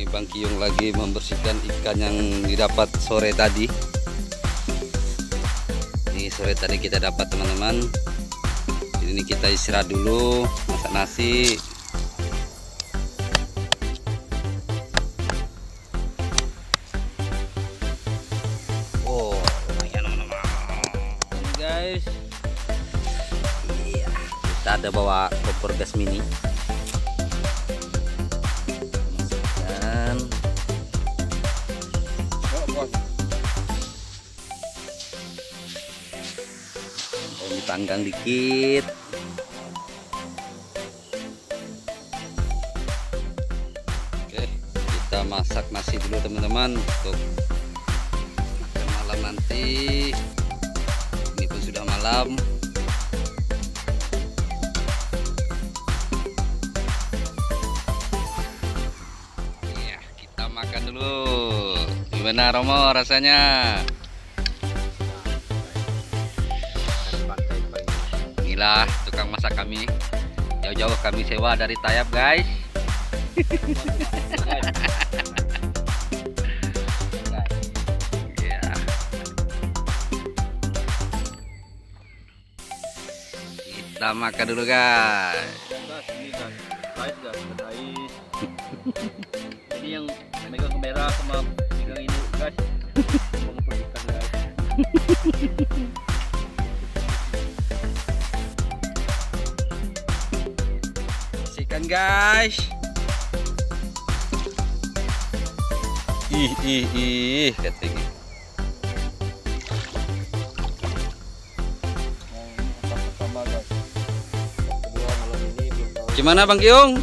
Ini Bang Kiyung lagi membersihkan ikan yang didapat sore tadi. Ini sore tadi kita dapat, teman-teman. Ini kita istirahat dulu, masak nasi. Wow, lumayan, teman-teman. Ini guys, kita ada bawa kompor gas mini. Panggang dikit. Oke, kita masak nasi dulu, teman-teman, untuk makan malam nanti. Ini pun sudah malam. Ya, kita makan dulu. Gimana Romo rasanya? Lah, tukang masak kami jauh-jauh kami sewa dari Tayap, guys. Ya. Kita makan dulu, guys. Ini yang megang kamera sama megang ini, guys. Guys, katanya. Gimana Bang Kiyung?